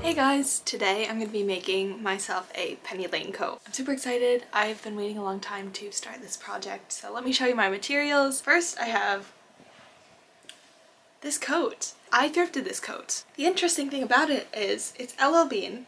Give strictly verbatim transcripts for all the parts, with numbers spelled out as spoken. Hey guys! Today I'm going to be making myself a Penny Lane coat. I'm super excited. I've been waiting a long time to start this project, so let me show you my materials. First, I have this coat. I thrifted this coat. The interesting thing about it is it's L L Bean.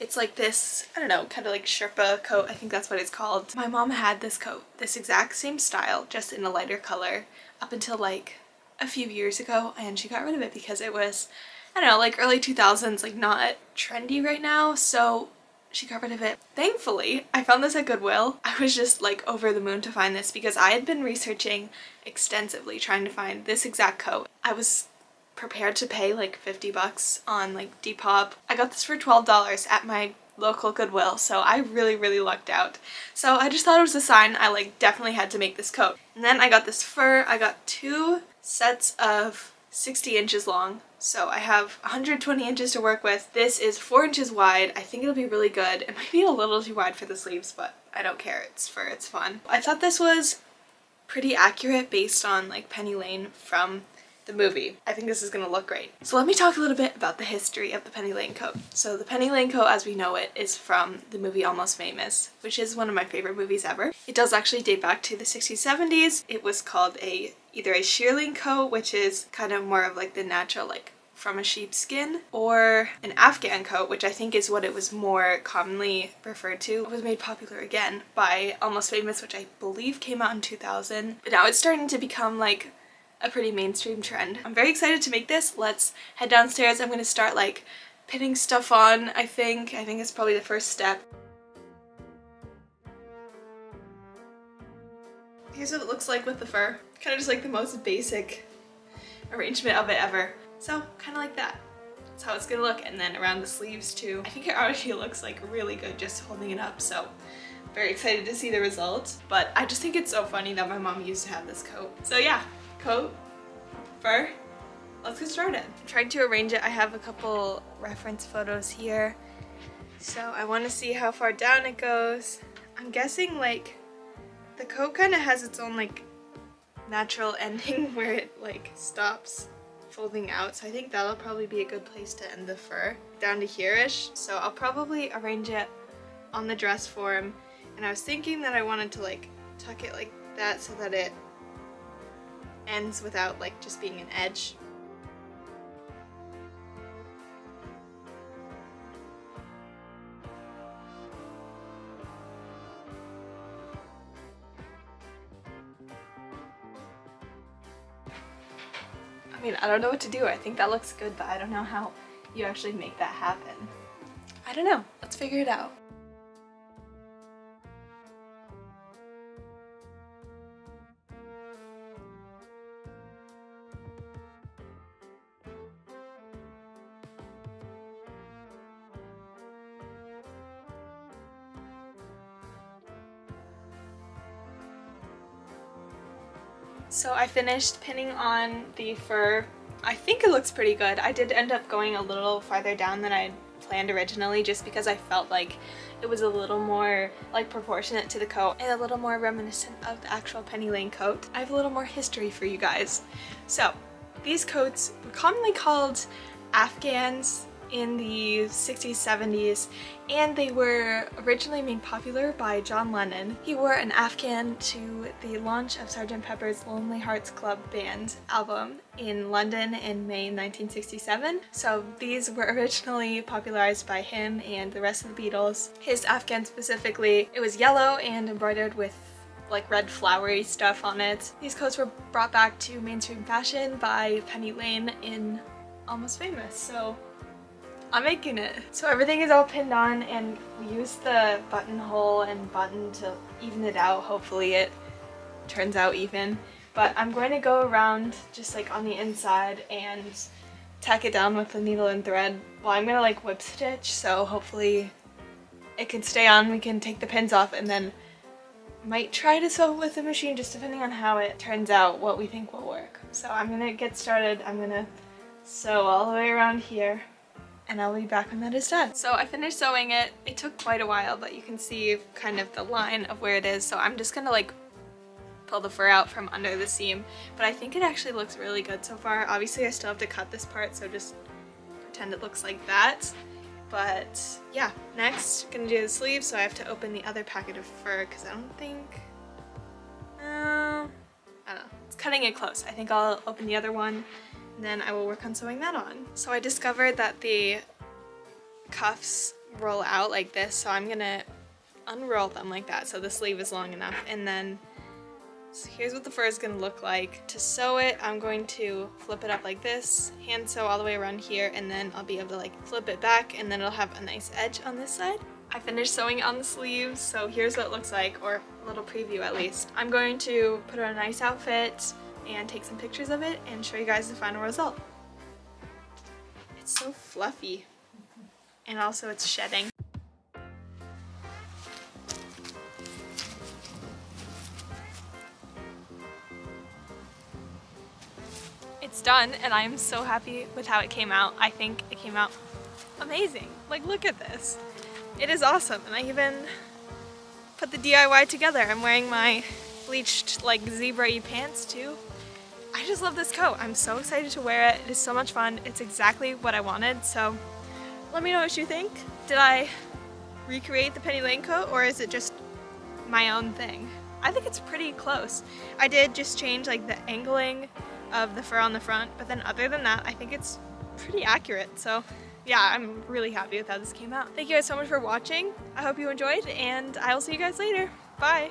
It's like this, I don't know, kind of like Sherpa coat, I think that's what it's called. My mom had this coat, this exact same style, just in a lighter color, up until like a few years ago, and she got rid of it because it was, I don't know, like early two thousands, like not trendy right now, so she got rid of it. Thankfully, I found this at Goodwill. I was just like over the moon to find this because I had been researching extensively trying to find this exact coat. I was prepared to pay like fifty bucks on like Depop. I got this for twelve dollars at my local Goodwill, so I really really lucked out. So I just thought it was a sign I like definitely had to make this coat. And then I got this fur. I got two sets of sixty inches long, so I have one hundred twenty inches to work with. This is four inches wide. I think it'll be really good. It might be a little too wide for the sleeves, but I don't care. It's fur, it's fun. I thought this was pretty accurate based on like Penny Lane from the movie. I think this is gonna look great. So let me talk a little bit about the history of the Penny Lane coat. So the Penny Lane coat as we know it is from the movie Almost Famous, which is one of my favorite movies ever. It does actually date back to the sixties, seventies. It was called a either a shearling coat, which is kind of more of like the natural like from a sheep's skin, or an Afghan coat, which I think is what it was more commonly referred to. It was made popular again by Almost Famous, which I believe came out in two thousand. But now it's starting to become like a pretty mainstream trend. I'm very excited to make this. Let's head downstairs. I'm gonna start like pinning stuff on, I think. I think it's probably the first step. Here's what it looks like with the fur. Kind of just like the most basic arrangement of it ever. So kind of like that. That's how it's gonna look. And then around the sleeves too. I think it already looks like really good just holding it up. So very excited to see the result. But I just think it's so funny that my mom used to have this coat. So yeah. Coat, fur, let's get started. I'm trying to arrange it. I have a couple reference photos here, so I want to see how far down it goes. I'm guessing like the coat kind of has its own like natural ending where it like stops folding out, so I think that'll probably be a good place to end the fur, down to here-ish. So I'll probably arrange it on the dress form, and I was thinking that I wanted to like tuck it like that so that it ends without like just being an edge. I mean, I don't know what to do. I think that looks good, but I don't know how you actually make that happen. I don't know. Let's figure it out. So I finished pinning on the fur. I think it looks pretty good. I did end up going a little farther down than I had planned originally just because I felt like it was a little more like proportionate to the coat and a little more reminiscent of the actual Penny Lane coat. I have a little more history for you guys. So these coats were commonly called Afghans in the sixties, seventies, and they were originally made popular by John Lennon. He wore an Afghan to the launch of Sergeant Pepper's Lonely Hearts Club Band album in London in May nineteen sixty-seven. So these were originally popularized by him and the rest of the Beatles. His Afghan specifically, it was yellow and embroidered with like red flowery stuff on it. These coats were brought back to mainstream fashion by Penny Lane in Almost Famous, so I'm making it. So everything is all pinned on, and we use the buttonhole and button to even it out. Hopefully it turns out even. But I'm going to go around just like on the inside and tack it down with the needle and thread. Well, I'm gonna like whip stitch, so hopefully it can stay on. We can take the pins off and then might try to sew it with the machine, just depending on how it turns out, what we think will work. So I'm gonna get started. I'm gonna sew all the way around here, and I'll be back when that is done. So I finished sewing it. It took quite a while, but you can see kind of the line of where it is. So I'm just gonna like pull the fur out from under the seam. But I think it actually looks really good so far. Obviously I still have to cut this part, so just pretend it looks like that. But yeah, next, gonna do the sleeve, so I have to open the other packet of fur because I don't think, uh, I don't know, it's cutting it close. I think I'll open the other one and then I will work on sewing that on. So I discovered that the cuffs roll out like this, so I'm gonna unroll them like that so the sleeve is long enough, and then so here's what the fur is gonna look like. To sew it, I'm going to flip it up like this, hand sew all the way around here, and then I'll be able to like flip it back and then it'll have a nice edge on this side. I finished sewing on the sleeves, so here's what it looks like, or a little preview at least. I'm going to put on a nice outfit and take some pictures of it and show you guys the final result. It's so fluffy. And also it's shedding. It's done, and I am so happy with how it came out. I think it came out amazing. Like, look at this. It is awesome, and I even put the D I Y together. I'm wearing my bleached, like, zebra-y pants, too. I just love this coat. I'm so excited to wear it. It is so much fun. It's exactly what I wanted, so let me know what you think. Did I recreate the Penny Lane coat, or is it just my own thing? I think it's pretty close. I did just change like the angling of the fur on the front, but then other than that, I think it's pretty accurate. So yeah, I'm really happy with how this came out. Thank you guys so much for watching. I hope you enjoyed, and I will see you guys later. Bye.